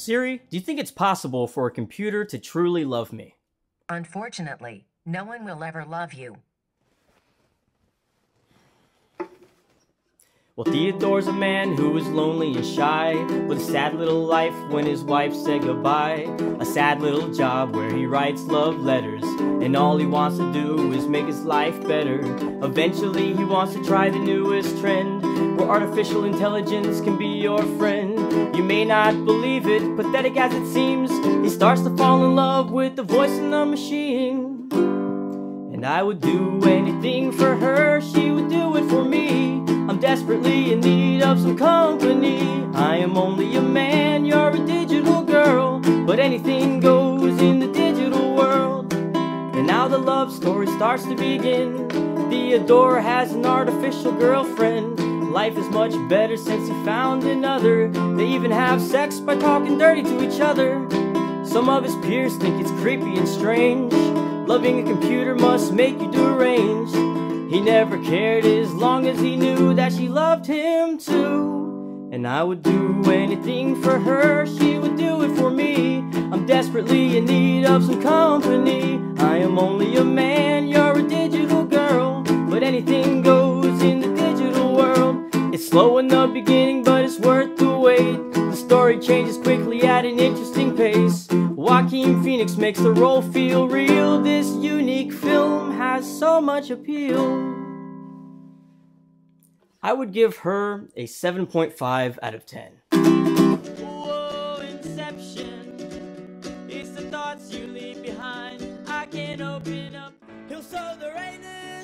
Siri, do you think it's possible for a computer to truly love me? Unfortunately, no one will ever love you. Well, Theodore's a man who was lonely and shy, with a sad little life when his wife said goodbye. A sad little job where he writes love letters, and all he wants to do is make his life better. Eventually he wants to try the newest trend, where artificial intelligence can be your friend. You may not believe it, pathetic as it seems, he starts to fall in love with the voice in the machine. And I would do anything for her, she would do it for me. I'm desperately in need of some company. I am only a man, you're a digital girl, but anything goes in the digital world. And now the love story starts to begin. Theodore has an artificial girlfriend. Life is much better since he found another. They even have sex by talking dirty to each other. Some of his peers think it's creepy and strange. Loving a computer must make you deranged. He never cared as long as he knew that she loved him too. And I would do anything for her, she would do it for me. I'm desperately in need of some company. I am only a man, you're a digital girl, but anything goes in the digital world. It's slow in the beginning, but it's worth the wait. The story changes quickly at an interesting pace. Joaquin Phoenix makes the role feel real. This unique film has so much appeal. I would give her a 7.5 out of 10. Whoa, Inception. It's the thoughts you leave behind. I can't open up. He'll sow the rain.